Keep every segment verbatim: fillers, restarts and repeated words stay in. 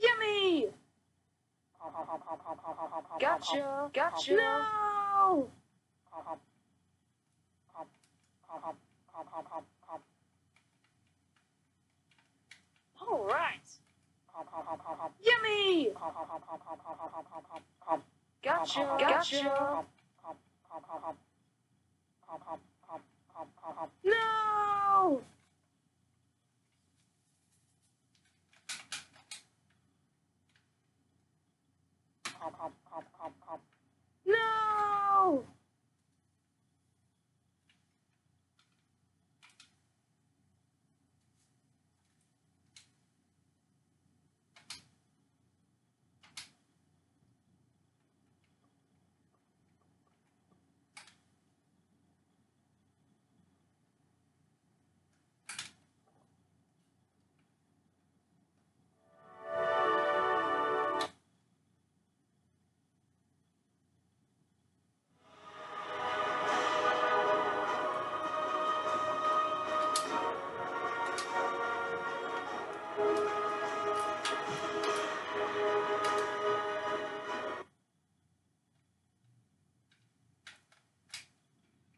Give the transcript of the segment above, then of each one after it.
Yummy! Gotcha! Gotcha! No! All right! Yummy! Gotcha! Gotcha! No! No!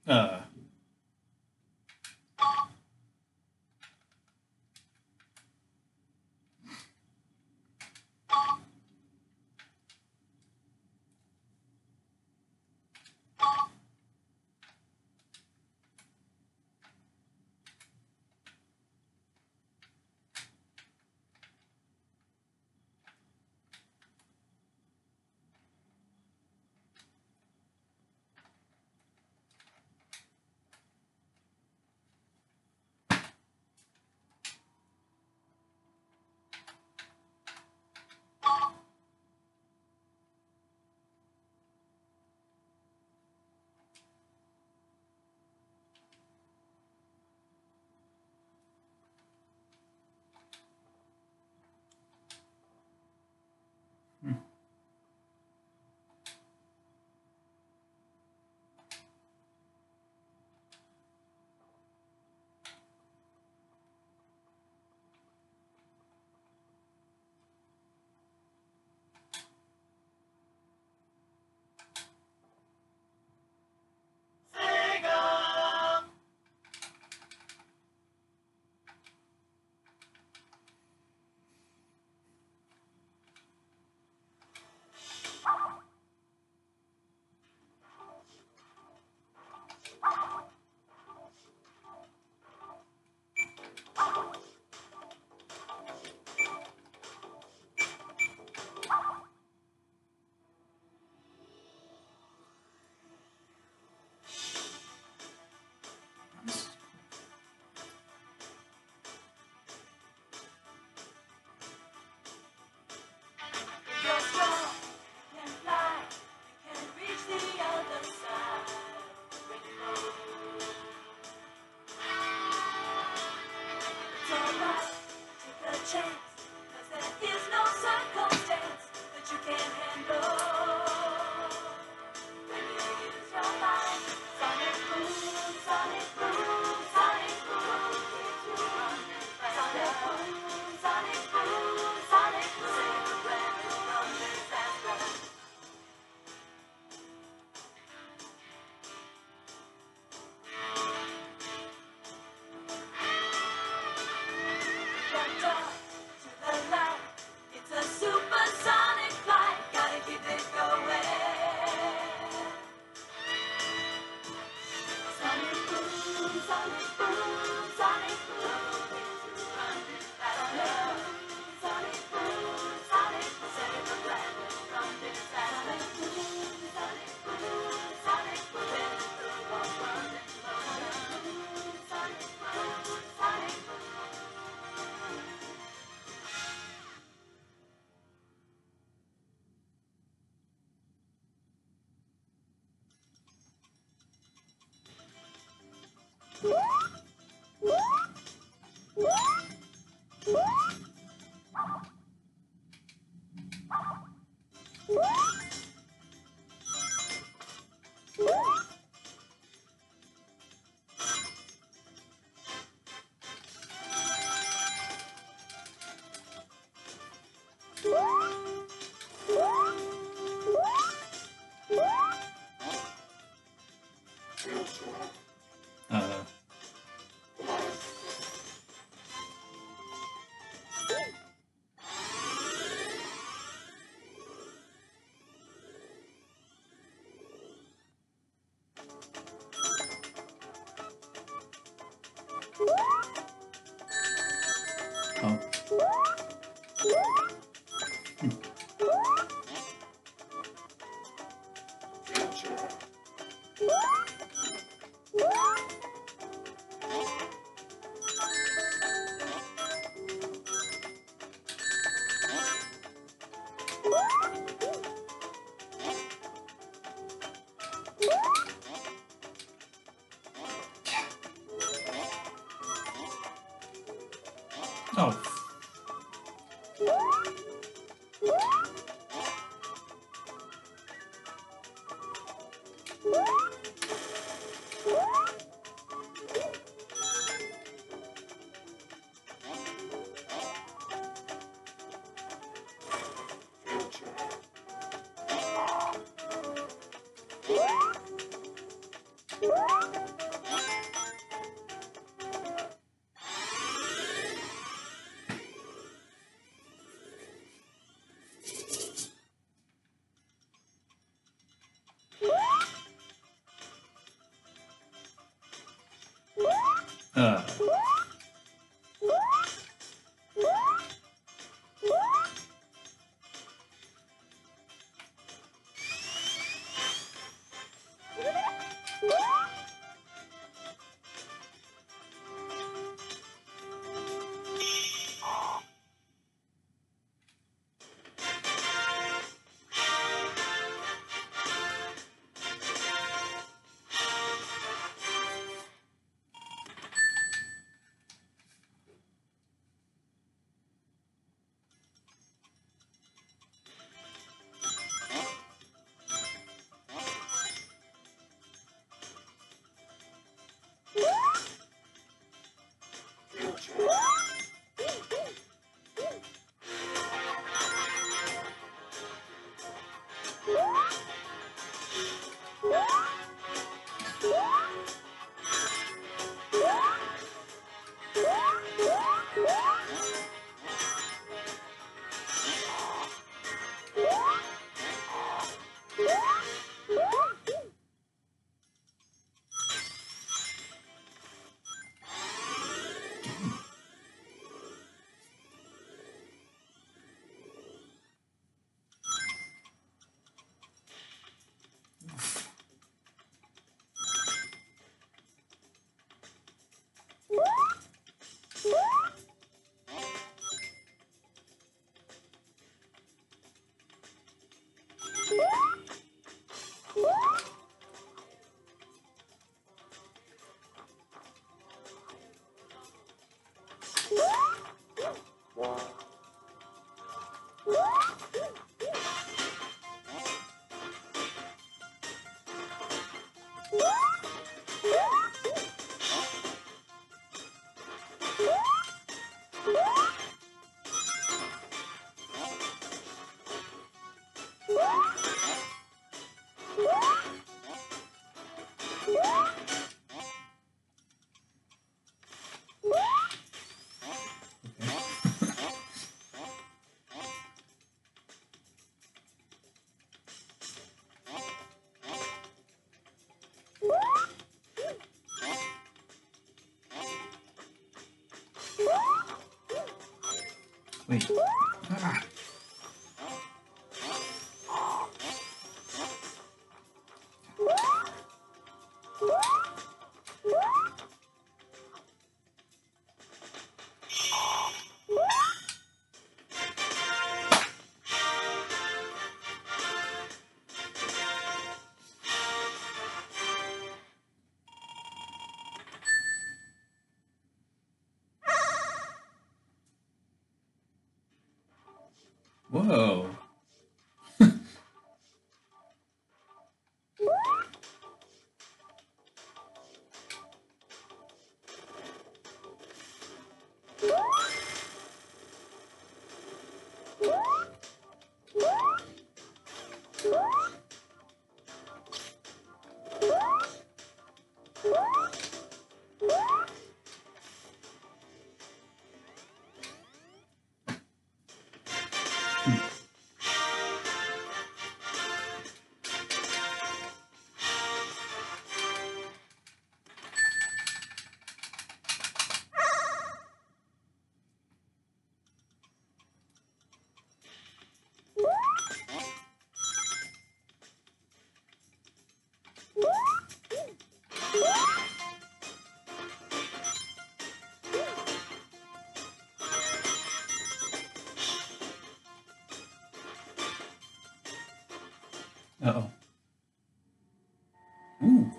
Uh. Huh. Wait. Ah. Whoa. Uh-oh. Ooh.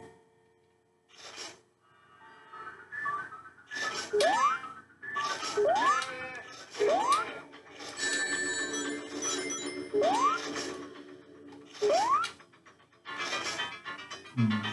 Hmm.